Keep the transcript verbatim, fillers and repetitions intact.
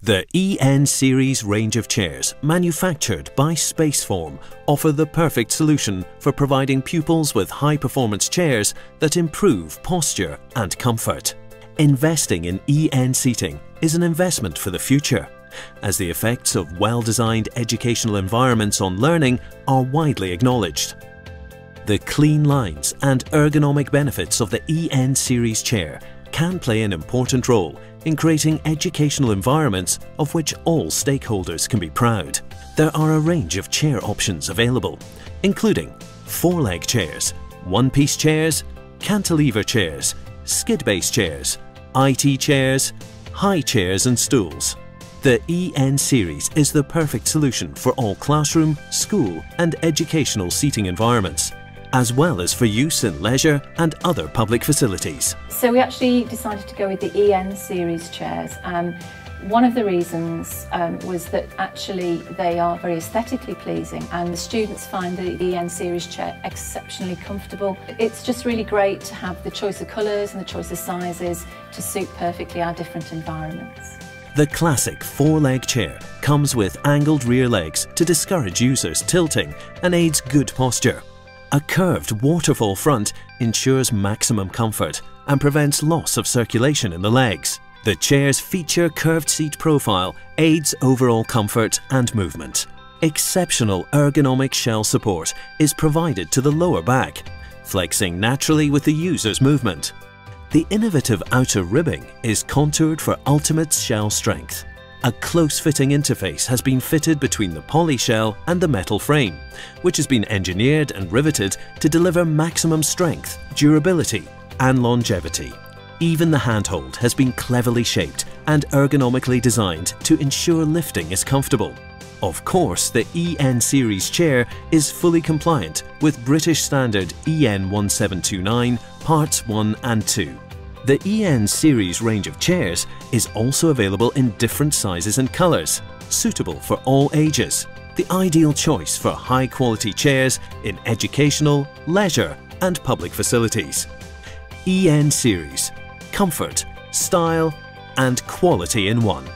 The E N series range of chairs, manufactured by Spaceform, offer the perfect solution for providing pupils with high-performance chairs that improve posture and comfort. Investing in E N seating is an investment for the future, as the effects of well-designed educational environments on learning are widely acknowledged. The clean lines and ergonomic benefits of the E N series chair can play an important role in creating educational environments of which all stakeholders can be proud. There are a range of chair options available, including four-leg chairs, one-piece chairs, cantilever chairs, skid-base chairs, I T chairs, high chairs and stools. The E N series is the perfect solution for all classroom, school and educational seating environments, as well as for use in leisure and other public facilities. So we actually decided to go with the E N series chairs. Um, one of the reasons um, was that actually they are very aesthetically pleasing, and the students find the E N series chair exceptionally comfortable. It's just really great to have the choice of colours and the choice of sizes to suit perfectly our different environments. The classic four-leg chair comes with angled rear legs to discourage users tilting and aids good posture. A curved waterfall front ensures maximum comfort and prevents loss of circulation in the legs. The chair's feature curved seat profile aids overall comfort and movement. Exceptional ergonomic shell support is provided to the lower back, flexing naturally with the user's movement. The innovative outer ribbing is contoured for ultimate shell strength. A close-fitting interface has been fitted between the poly shell and the metal frame, which has been engineered and riveted to deliver maximum strength, durability and longevity. Even the handhold has been cleverly shaped and ergonomically designed to ensure lifting is comfortable. Of course, the E N series chair is fully compliant with British standard E N one seven two nine parts one and two. The E N series range of chairs is also available in different sizes and colours, suitable for all ages. The ideal choice for high-quality chairs in educational, leisure and public facilities. E N series. Comfort, style and quality in one.